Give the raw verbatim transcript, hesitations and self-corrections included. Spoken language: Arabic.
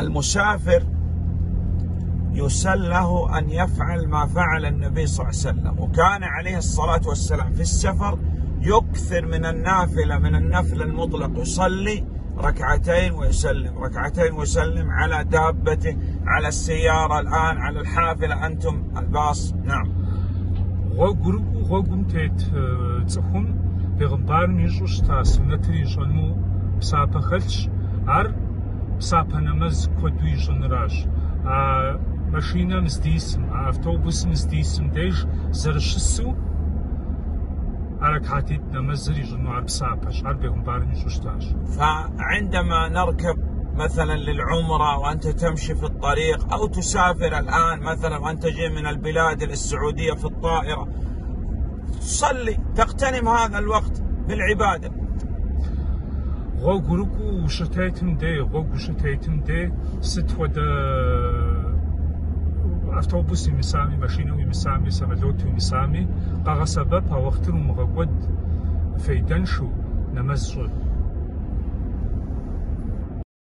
المسافر يسل له أن يفعل ما فعل النبي صلى الله عليه وسلم، وكان عليه الصلاة والسلام في السفر يكثر من النافلة، من النفل المطلق، يصلي ركعتين ويسلم، ركعتين ويسلم على دابته، على السيارة، الآن على الحافلة، أنتم الباص. نعم. وقم تيت تسخن بغمبار ميجوش تاسم نتري جنو بسابة خلش عر بسابة نمز كدوي جنراش ماشينا مزديسم أفتوبوس مزديسم ديش زرشسو حركاتي نمز ريجنو عر بسابة عر بغمبار ميجوش تاش. فعندما نركب مثلا للعمرة وأنت تمشي في الطريق، أو تسافر الآن مثلا وأنت جاي من البلاد السعودية في الطائرة، تصلي، تغتنم هذا الوقت بالعبادة. غوغروكو شتيتم دي غوغو شتيتم دي ست ودا أفتوبوسي مسامي ماشينوي مسامي سملوتي مسامي قاغا سببها وقت المغود فيدنشو نمزو